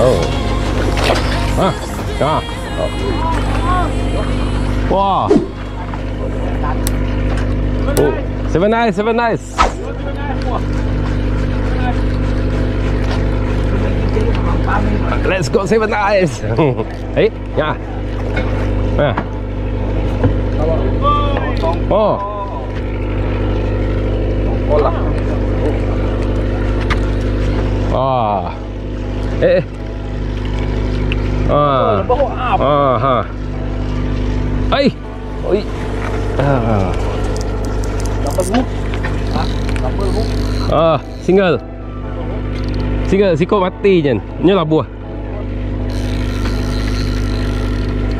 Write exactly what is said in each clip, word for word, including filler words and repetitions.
Oh. Ah. Ah. Oh. Wow. Oh. Seven eyes, seven eyes. Let's go seven eyes. Eh, ya. Ah. Oh. Ah. Eh. Ah, ah, ha. Ay, oi. Ah. Double hook. Ah, double hook. Ah, single. Single, sikok mati je. Ni lah buah.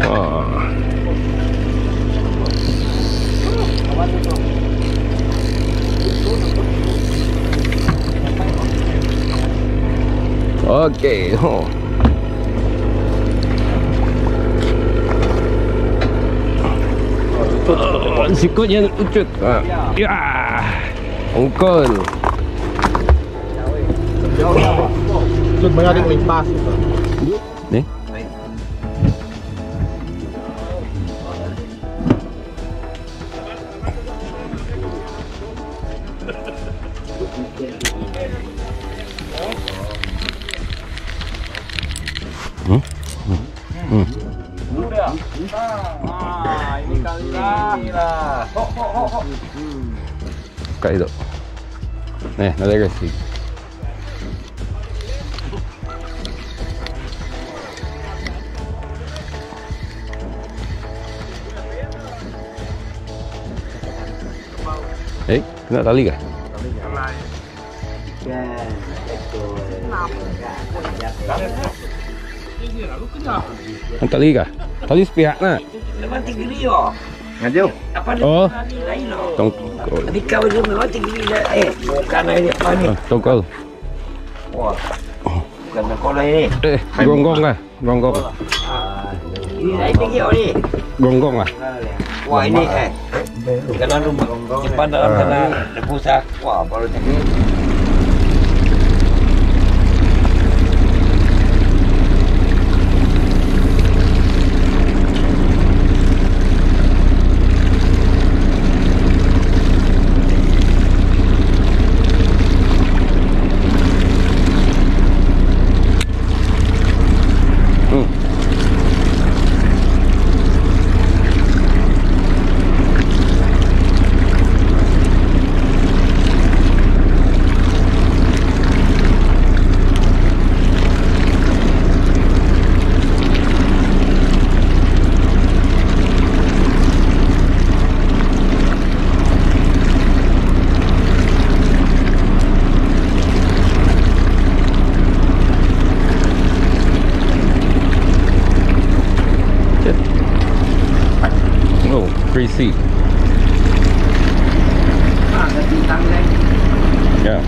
Ah. Okey, ho. Oh. Sikut yang ucut. Ha. Ya. Ongkol. Ucut banyak yang limpas. Ni. Hmm. Hmm. Sudah. Ah, ini kali lah. Ho ho ho ho. Buka itu. Nih, ada guys. Eh, kena tali kah? Tali kena. Ya, itu. Tali kah? Tali sepihak nak. Memang tenggiri oh. Ngajau. Apa dia? Oh. Tongkol. Tapi kau dia memang tenggiri dah. Eh, bukan air apa ni? Tongkol. Wah. Bukan tongkol ni. Eh, gonggong lah. Gonggong. Ah. Ini air tenggiri ni. Gonggong lah. Wah, ini eh. Dalam rumah gonggong. Simpan dalam tanah rebus ah. Wah, baru tenggiri. Seat. Yeah.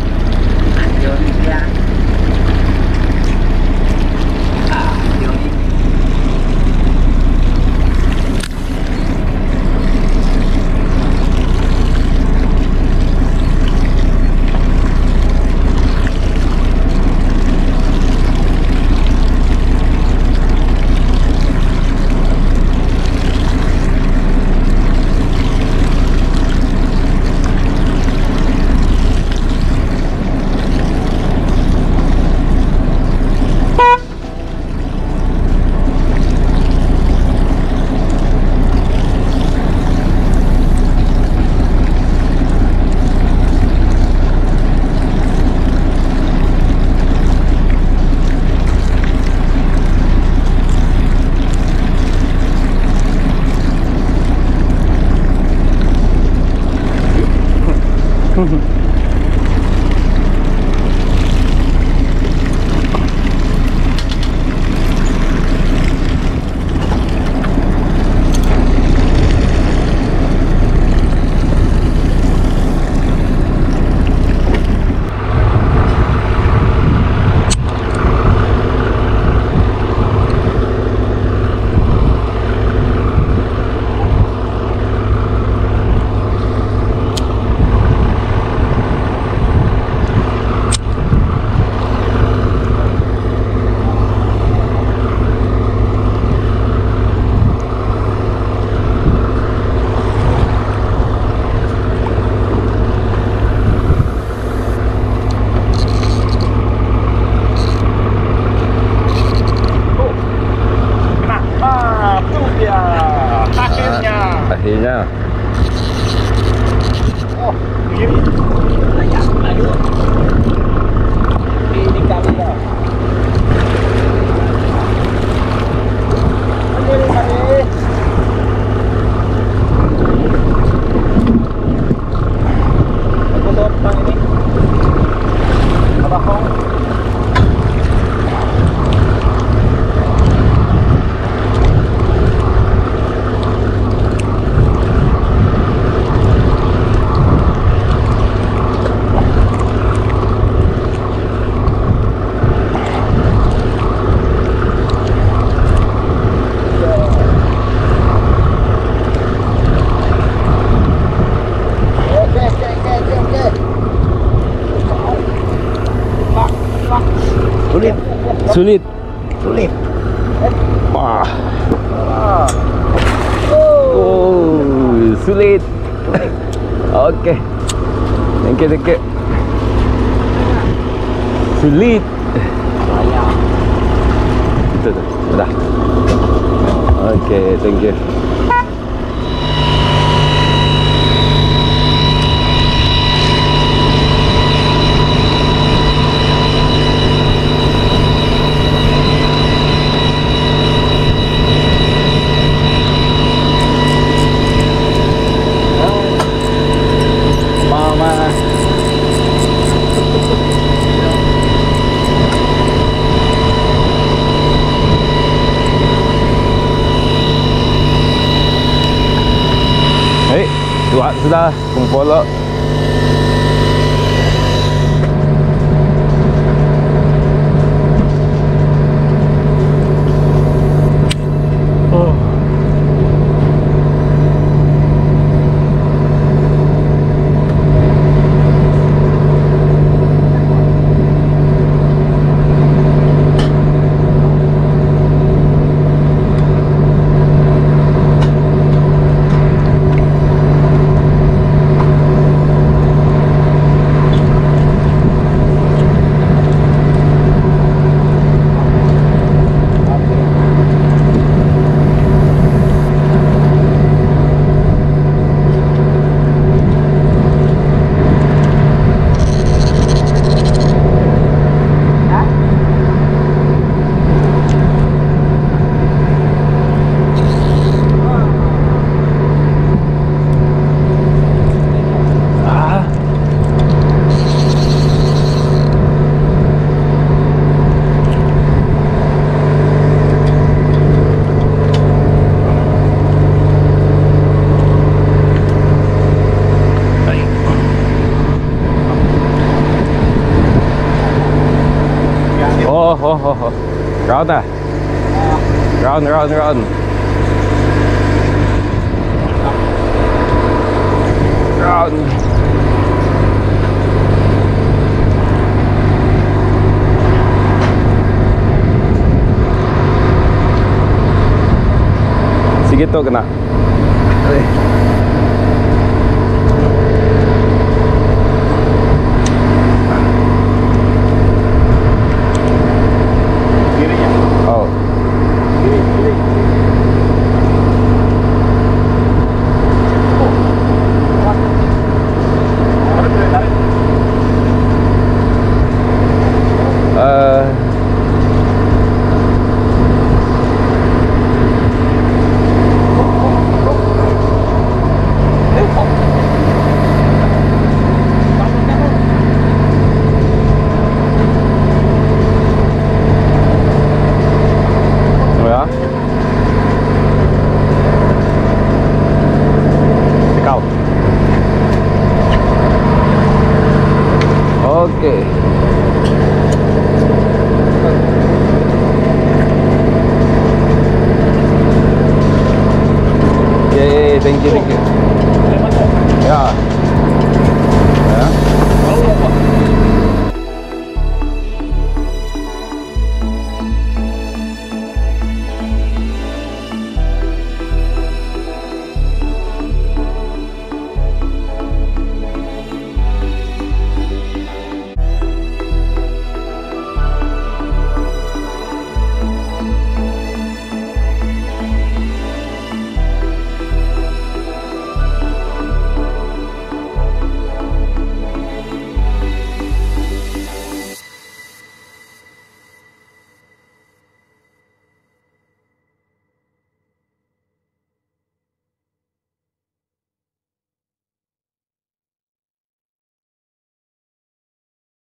Sulit. Sulit. Sulit. Wah. Oh, sulit. Oke. Okay. Thank you, thank you. Sulit. Itu tuh, udah. Oke, okay, thank you. Tuak sudah kumpul lho. Oh. Round ah, round, round, round. Round. Segitu kena. Thank you, thank you.